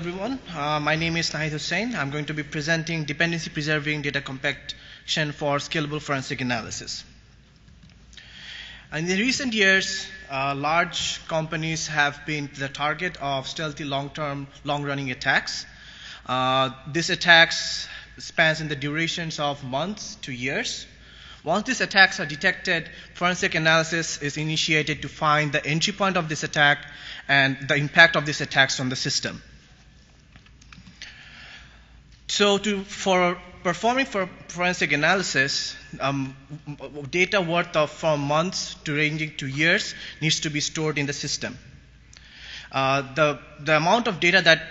Everyone, my name is Nahid Hussain. I'm going to be presenting dependency preserving data compaction for scalable forensic analysis. In the recent years, large companies have been the target of stealthy long-running attacks. These attacks spans in the durations of months to years. Once these attacks are detected, forensic analysis is initiated to find the entry point of this attack and the impact of these attacks on the system. So for performing forensic analysis, data worth of from months to ranging to years needs to be stored in the system. The amount of data that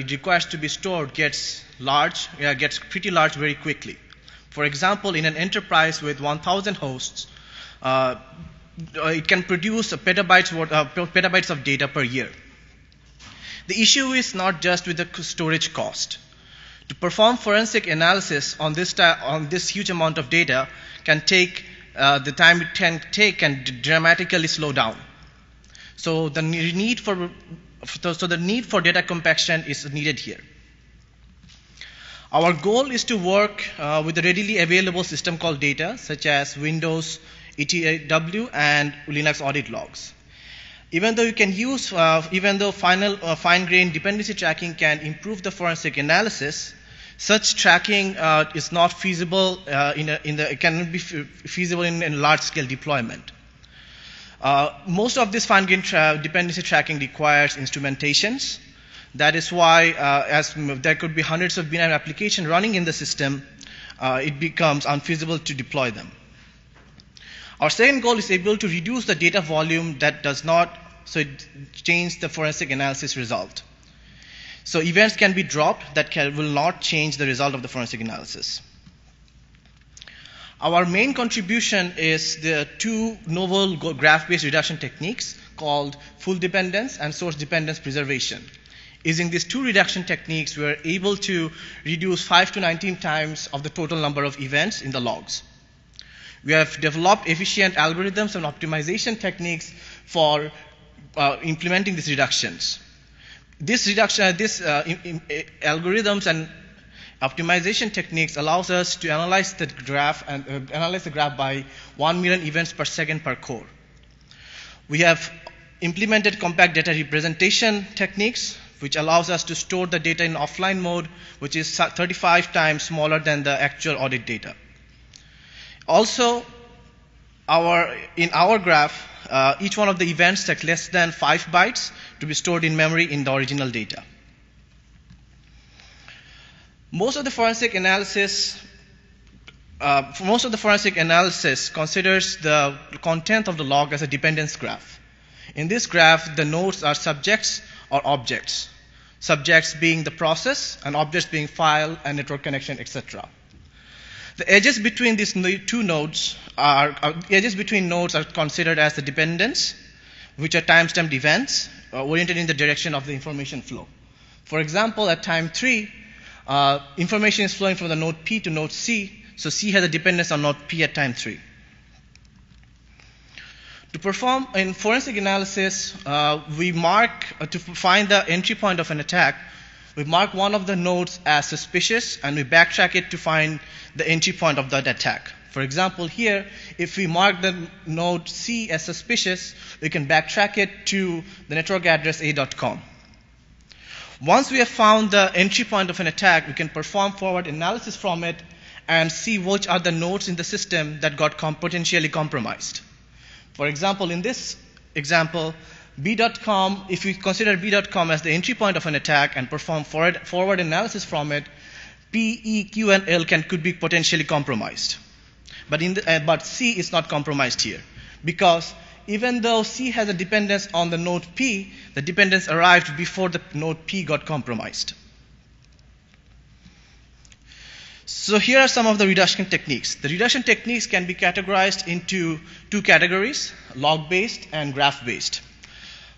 it requires to be stored gets pretty large very quickly. For example, in an enterprise with 1,000 hosts, it can produce petabytes of data per year. The issue is not just with the storage cost. To perform forensic analysis on this huge amount of data can take the time it can take can dramatically slow down. So the need for data compaction is needed here. Our goal is to work with the readily available system called data, such as Windows ETW and Linux audit logs. Even though you can use, fine-grained dependency tracking can improve the forensic analysis, such tracking is not feasible in large-scale deployment. Most of this fine-grained dependency tracking requires instrumentations. That is why, as there could be hundreds of binary applications running in the system, it becomes unfeasible to deploy them. Our second goal is able to reduce the data volume that does not so it change the forensic analysis result. So events can be dropped that will not change the result of the forensic analysis. Our main contribution is the two novel graph-based reduction techniques called full dependence and source dependence preservation. Using these two reduction techniques, we are able to reduce 5 to 19 times of the total number of events in the logs. We have developed efficient algorithms and optimization techniques for implementing these reductions. Algorithms and optimization techniques allows us to analyze the graph and by 1 million events per second per core. We have implemented compact data representation techniques, which allows us to store the data in offline mode, which is 35 times smaller than the actual audit data. Also, in our graph, each one of the events took less than 5 bytes to be stored in memory in the original data. Most of the forensic analysis considers the content of the log as a dependence graph. In this graph, the nodes are subjects or objects. Subjects being the process, and objects being file and network connection, etc. The edges between these two nodes are considered as the dependents, which are timestamped events oriented in the direction of the information flow. For example, at time 3, information is flowing from the node P to node C, so C has a dependence on node P at time 3. To perform in forensic analysis, to find the entry point of an attack, we mark one of the nodes as suspicious, and we backtrack it to find the entry point of that attack. For example, here, if we mark the node C as suspicious, we can backtrack it to the network address A.com. Once we have found the entry point of an attack, we can perform forward analysis from it and see which are the nodes in the system that got potentially compromised. For example, in this example, B.com, if we consider B.com as the entry point of an attack and perform forward analysis from it, P, E, Q, and L could be potentially compromised. But C is not compromised here, because even though C has a dependence on the node P, the dependence arrived before the node P got compromised. So here are some of the reduction techniques. The reduction techniques can be categorized into two categories, log-based and graph-based.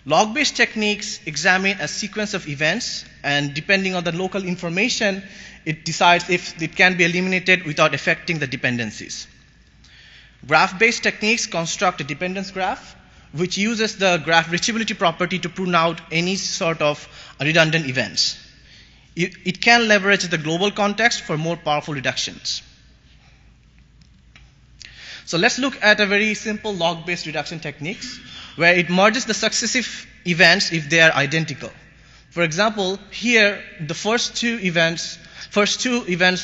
Log-based techniques examine a sequence of events, and depending on the local information, it decides if it can be eliminated without affecting the dependencies. Graph-based techniques construct a dependence graph, which uses the graph reachability property to prune out any sort of redundant events. It can leverage the global context for more powerful reductions. So let's look at a very simple log-based reduction techniques where it merges the successive events if they are identical. For example, here the first two events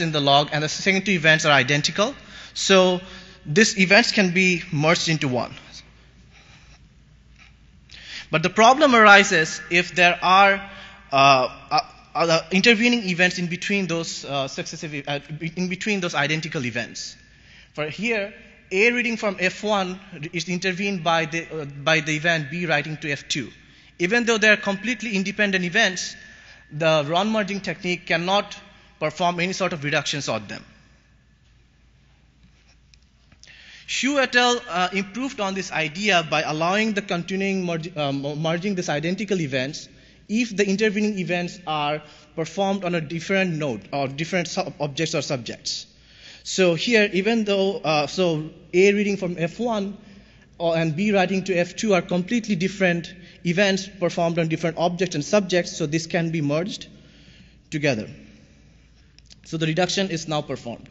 in the log and the second two events are identical. So these events can be merged into one. But the problem arises if there are intervening events in between those identical events. For here, A reading from F1 is intervened by the event B writing to F2. Even though they are completely independent events, the run merging technique cannot perform any sort of reductions on them. Shu et al. Improved on this idea by allowing the continuing merging these identical events if the intervening events are performed on a different node or different objects or subjects. So here, even though A reading from F1 and B writing to F2 are completely different events performed on different objects and subjects, so this can be merged together. So the reduction is now performed.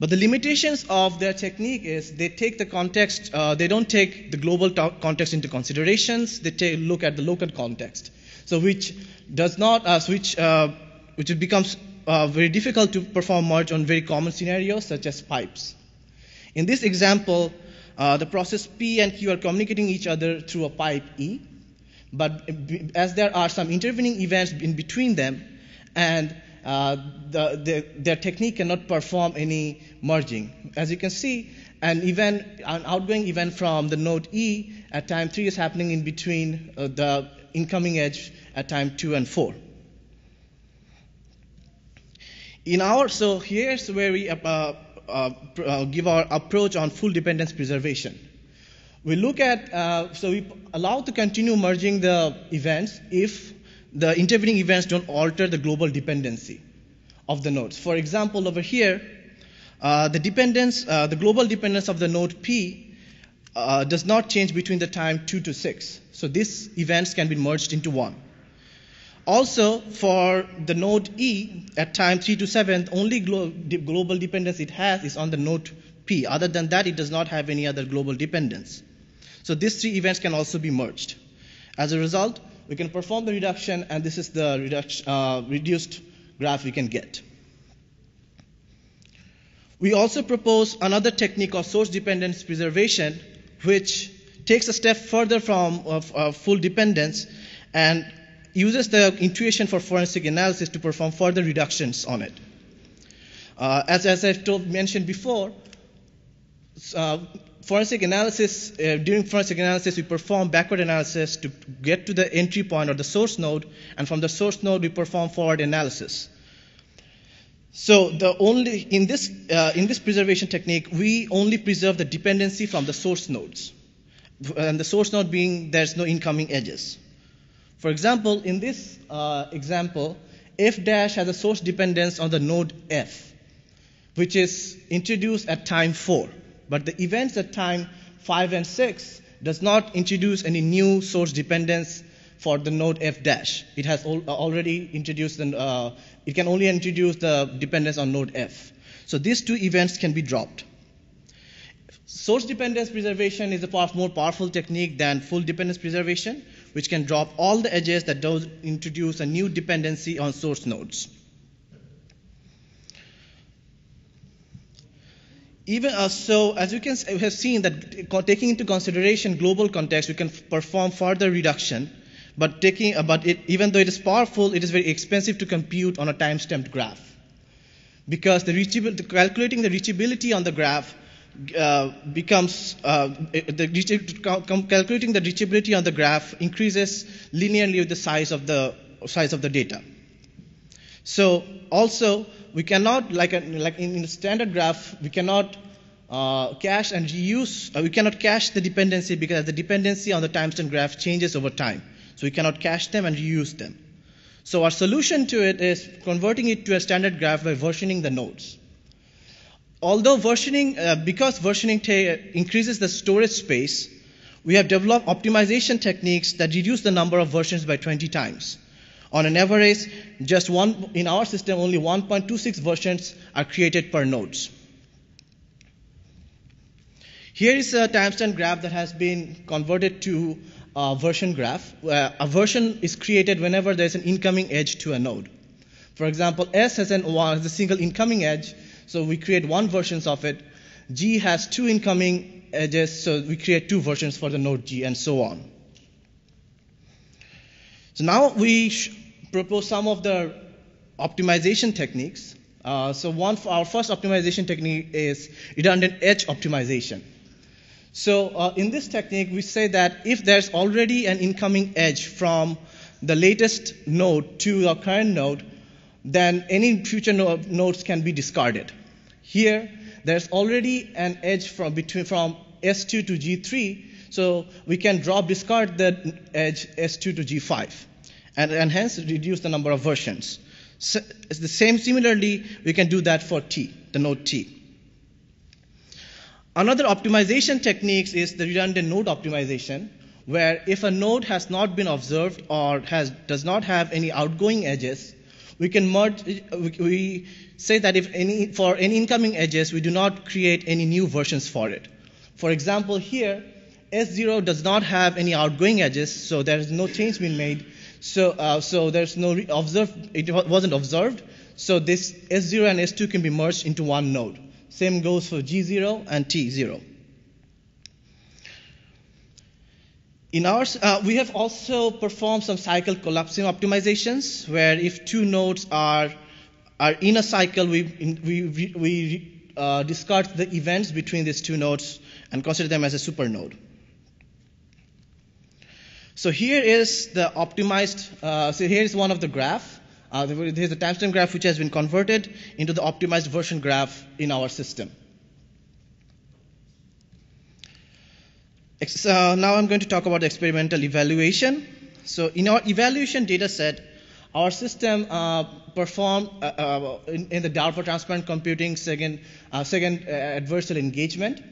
But the limitations of their technique is they take the context, they don't take the global context into considerations. They take a look at the local context, so which does not, which it becomes very difficult to perform merge on very common scenarios such as pipes. In this example, the process P and Q are communicating each other through a pipe E, but as there are some intervening events in between them, and their technique cannot perform any merging. As you can see, an outgoing event from the node E at time 3 is happening in between the incoming edge at time 2 and 4. So here's where we give our approach on full dependence preservation. We look at, so we allow to continue merging the events if the intervening events don't alter the global dependency of the nodes. For example, over here, the global dependence of the node P does not change between the time 2 to 6. So these events can be merged into one. Also, for the node E, at time 3 to 7, the only global dependence it has is on the node P. Other than that, it does not have any other global dependence. So these three events can also be merged. As a result, we can perform the reduction, and this is the reduced graph we can get. We also propose another technique of source dependence preservation, which takes a step further from full dependence and uses the intuition for forensic analysis to perform further reductions on it. As I've mentioned before, forensic analysis, during forensic analysis, we perform backward analysis to get to the entry point or the source node, and from the source node, we perform forward analysis. So in this preservation technique, we only preserve the dependency from the source nodes, and the source node being there's no incoming edges. For example, in this example, F dash has a source dependence on the node F, which is introduced at time 4. But the events at time 5 and 6 does not introduce any new source dependence for the node F dash. It has already introduced, it can only introduce the dependence on node F. So these two events can be dropped. Source dependence preservation is a more powerful technique than full dependence preservation, which can drop all the edges that don't introduce a new dependency on source nodes. Even so, as you can have seen, that taking into consideration global context, we can perform further reduction. But even though it is powerful, it is very expensive to compute on a timestamped graph, because calculating the reachability on the graph becomes calculating the reachability on the graph increases linearly with the size of the data. So also, we cannot, like in the standard graph, we cannot cache and reuse. We cannot cache the dependency because the dependency on the timestamp graph changes over time. So we cannot cache them and reuse them. So our solution to it is converting it to a standard graph by versioning the nodes. Although versioning, because versioning increases the storage space, we have developed optimization techniques that reduce the number of versions by 20 times. On an average, just one in our system, only 1.26 versions are created per nodes. Here is a timestamp graph that has been converted to a version graph. A version is created whenever there's an incoming edge to a node. For example, S has a single incoming edge, so we create one version of it. G has two incoming edges, so we create two versions for the node G, and so on. So now we propose some of the optimization techniques. So our first optimization technique is redundant edge optimization. So in this technique, we say that if there's already an incoming edge from the latest node to the current node, then any future nodes can be discarded. Here, there's already an edge from S2 to G3, so we can discard the edge S2 to G5, and hence reduce the number of versions. So it's the same. Similarly, we can do that for T, the node T. Another optimization technique is the redundant node optimization, where if a node has not been observed or does not have any outgoing edges, we can merge. We say that for any incoming edges, we do not create any new versions for it. For example, here, S0 does not have any outgoing edges, so there is no change being made. So there's no it wasn't observed. So this S0 and S2 can be merged into one node. Same goes for G0 and T0. In ours, we have also performed some cycle collapsing optimizations, where if two nodes are in a cycle, we discard the events between these two nodes and consider them as a supernode. So here is the optimized. So here is one of the graph. Here's the timestamp graph, which has been converted into the optimized version graph in our system. So now I'm going to talk about the experimental evaluation. So in our evaluation data set, our system performed in the DARPA transparent computing second adversarial engagement.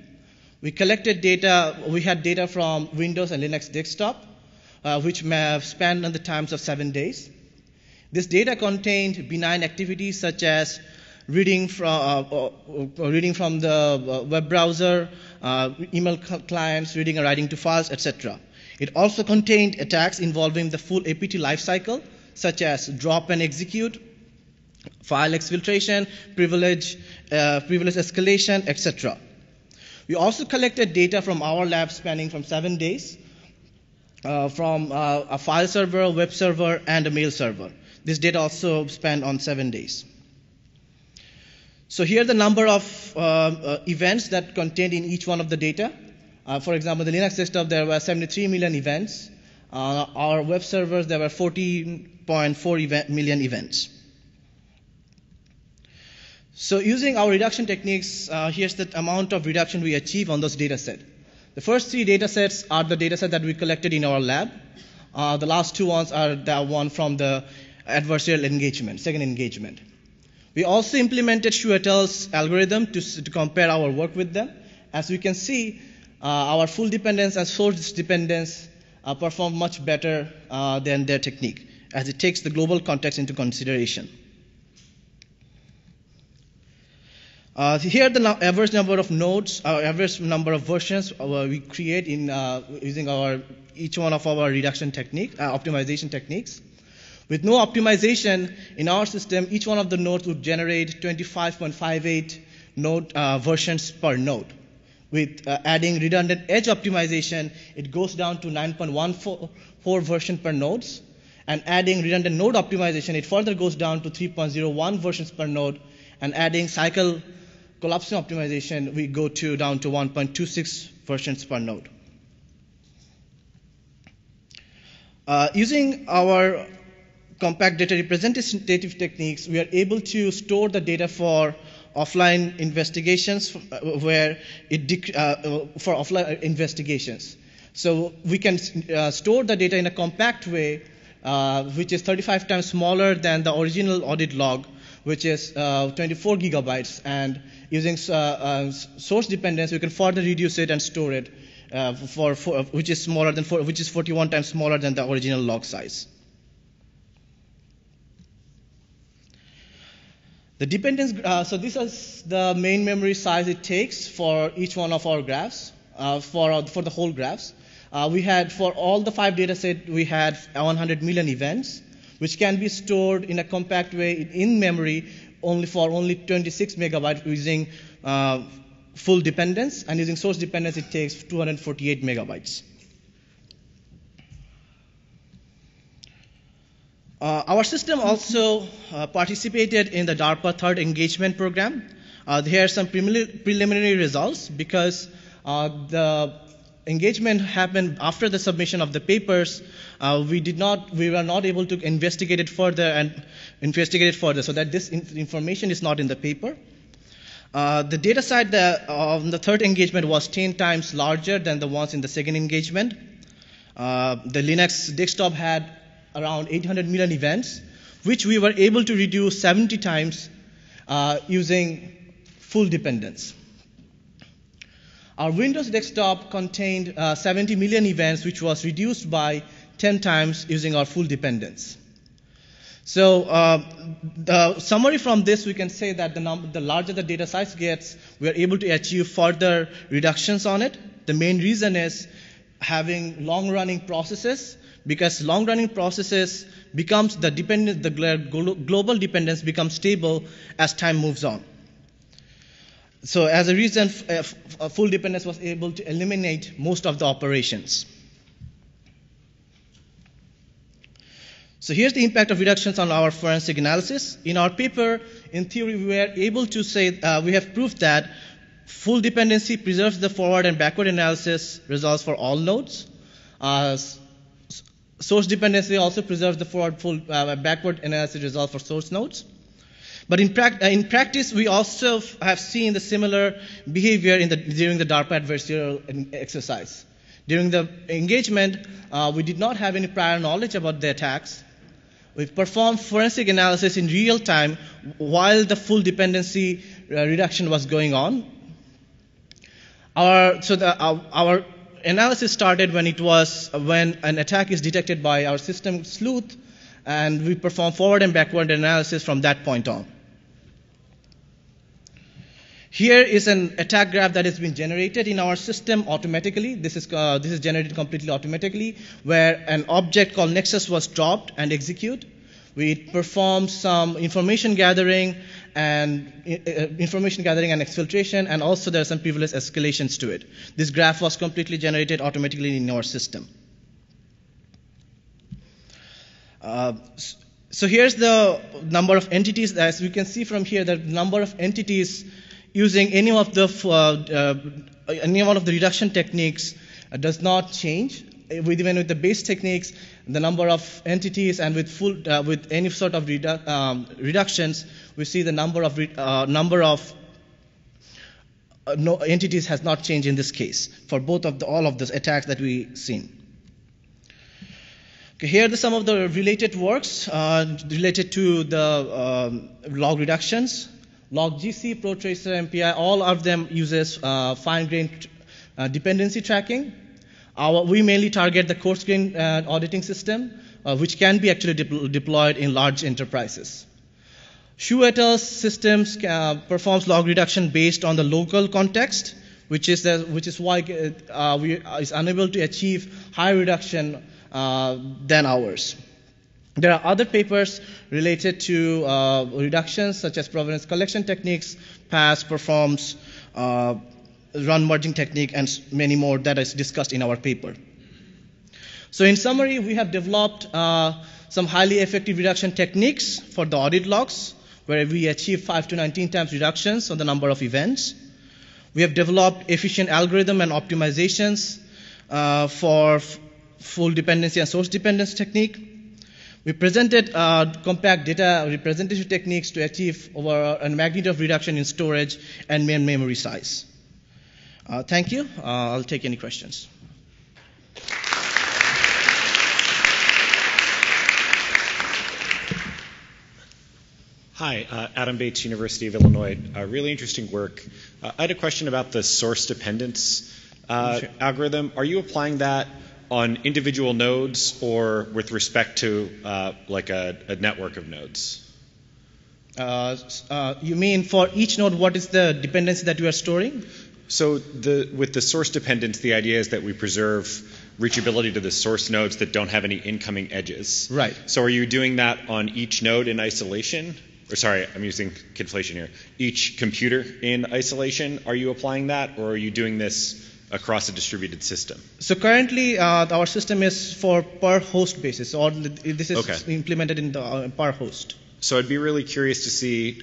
We collected data. We had data from Windows and Linux desktop, which may have spanned on the times of 7 days. This data contained benign activities such as reading from the web browser, email clients, reading and writing to files, etc. It also contained attacks involving the full APT lifecycle, such as drop and execute, file exfiltration, privilege escalation, etc. We also collected data from our lab spanning from 7 days, from a file server, a web server, and a mail server. This data also spanned on 7 days. So here are the number of events that contained in each one of the data. For example, the Linux desktop, there were 73 million events. Our web servers, there were 14.4 million events. So using our reduction techniques, here's the amount of reduction we achieve on those data set. The first three data sets are the data set that we collected in our lab. The last two ones are the one from the adversarial engagement, second engagement. We also implemented Shu et al.'s algorithm to compare our work with them. As we can see, our full dependence and source dependence perform much better than their technique, as it takes the global context into consideration. Here are the average number of nodes, our average number of versions we create in using each one of our reduction technique, optimization techniques. With no optimization in our system, each one of the nodes would generate 25.58 versions per node. With adding redundant edge optimization, it goes down to 9.14 versions per nodes. And adding redundant node optimization, it further goes down to 3.01 versions per node. And adding cycle collapsing optimization, we go down to 1.26 versions per node. Using our compact data representative techniques, we are able to store the data for offline investigations, So we can store the data in a compact way, which is 35 times smaller than the original audit log, which is 24 gigabytes. And using source dependence, we can further reduce it and store it, which is 41 times smaller than the original log size. The dependence, so this is the main memory size it takes for each one of our graphs, for the whole graphs. We had, for all the 5 data set, we had 100 million events, which can be stored in a compact way in memory only for only 26 megabytes using full dependence, and using source dependence it takes 248 megabytes. Our system also participated in the DARPA third engagement program. Here are some preliminary results, because the engagement happened after the submission of the papers. We were not able to investigate it further and investigate it further, so that this information is not in the paper. The data set on the third engagement was 10 times larger than the ones in the second engagement. The Linux desktop had around 800 million events, which we were able to reduce 70 times using full dependence. Our Windows desktop contained 70 million events, which was reduced by 10 times using our full dependence. So the summary from this, we can say that the larger the data size gets, we are able to achieve further reductions on it. The main reason is having long-running processes, because long-running processes becomes the dependence, the global dependence becomes stable as time moves on. So as a reason, full dependence was able to eliminate most of the operations. So here's the impact of reductions on our forensic analysis. In our paper, in theory, we were able to say, we have proved that full dependency preserves the forward and backward analysis results for all nodes. Source dependency also preserves the forward backward analysis result for source nodes. But in practice, we also have seen the similar behavior during the DARPA adversarial exercise. During the engagement, we did not have any prior knowledge about the attacks. We performed forensic analysis in real time while the full dependency reduction was going on. Our analysis started when an attack is detected by our system Sleuth, and we perform forward and backward analysis from that point on. Here is an attack graph that has been generated in our system automatically. This is generated completely automatically, where an object called Nexus was dropped and executed. We performed some information gathering and exfiltration, and also there are some previous escalations to it. This graph was completely generated automatically in our system. So here's the number of entities. As we can see from here, the number of entities using any one of the reduction techniques does not change. Even with the base techniques, the number of entities, and with any sort of reductions, we see the number of entities has not changed in this case for all of those attacks that we've seen. Okay, here are some of the related works related to the log reductions. LogGC, ProTracer, MPI, all of them uses fine-grained dependency tracking. We mainly target the coarse-grained auditing system, which can be actually deployed in large enterprises. Shu et al. Systems performs log reduction based on the local context, which is why we are unable to achieve higher reduction than ours. There are other papers related to reductions, such as provenance collection techniques, pass performs, run merging technique, and many more that is discussed in our paper. So in summary, we have developed some highly effective reduction techniques for the audit logs, where we achieve 5 to 19 times reductions on the number of events. We have developed efficient algorithm and optimizations for full dependency and source dependence technique. We presented compact data representation techniques to achieve over a magnitude of reduction in storage and main memory size. Thank you. I'll take any questions. Hi, Adam Bates, University of Illinois. Really interesting work. I had a question about the source dependence algorithm. Are you applying that on individual nodes or with respect to like a network of nodes? You mean for each node, what is the dependency that you are storing? So with the source dependence, the idea is that we preserve reachability to the source nodes that don't have any incoming edges. Right. So are you doing that on each node in isolation? Or sorry, I'm using conflation here. Each computer in isolation, are you applying that, or are you doing this across a distributed system? So currently, our system is for per host basis, or this is okay. Implemented in the per host. So I'd be really curious to see,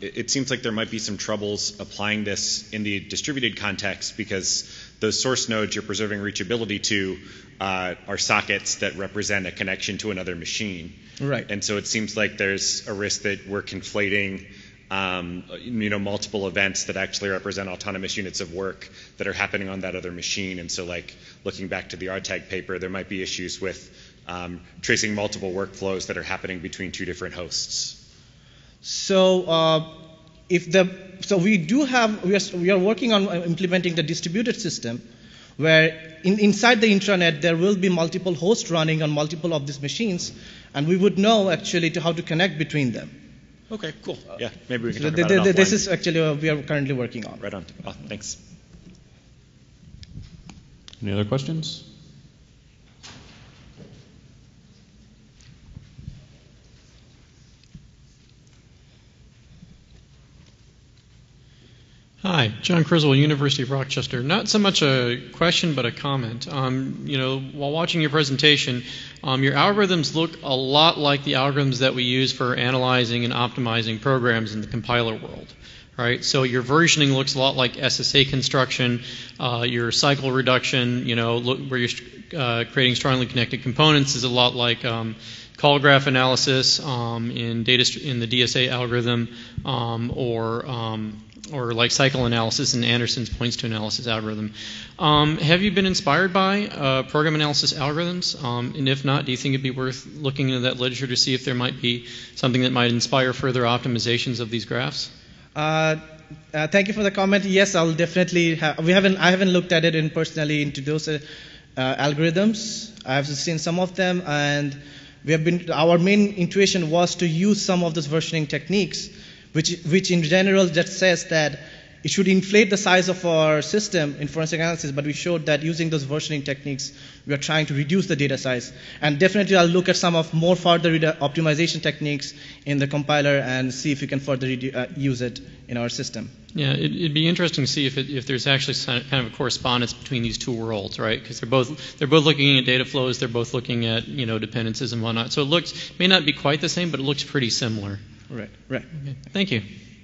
it seems like there might be some troubles applying this in the distributed context, because those source nodes you're preserving reachability to are sockets that represent a connection to another machine. Right. And so it seems like there's a risk that we're conflating multiple events that actually represent autonomous units of work that are happening on that other machine. And so, like, looking back to the RTAG paper, there might be issues with tracing multiple workflows that are happening between two different hosts. So, we are working on implementing the distributed system, where inside the intranet there will be multiple hosts running on multiple of these machines, and we would know actually how to connect between them. Okay, cool. Yeah, maybe we can talk about it offline. This is actually what we are currently working on. Right on. Oh, thanks. Any other questions? Hi, John Criswell, University of Rochester. Not so much a question, but a comment. While watching your presentation, your algorithms look a lot like the algorithms that we use for analyzing and optimizing programs in the compiler world, right? So your versioning looks a lot like SSA construction, your cycle reduction, where you're creating strongly connected components, is a lot like call graph analysis in the DSA algorithm, or like cycle analysis in Anderson's points-to analysis algorithm. Have you been inspired by program analysis algorithms? And if not, do you think it'd be worth looking into that literature to see if there might be something that might inspire further optimizations of these graphs? Thank you for the comment. Yes, I'll definitely. I haven't looked at it personally into those algorithms. I've seen some of them, and our main intuition was to use some of those versioning techniques, which in general just says that it should inflate the size of our system in forensic analysis, but we showed that using those versioning techniques, we are trying to reduce the data size. And definitely I'll look at some of more further optimization techniques in the compiler and see if we can further use it in our system. Yeah, it'd be interesting to see if there's actually kind of a correspondence between these two worlds, right? Because they're both looking at data flows, they're both looking at dependencies and whatnot. So it may not be quite the same, but it looks pretty similar. Right. Okay. Thank you.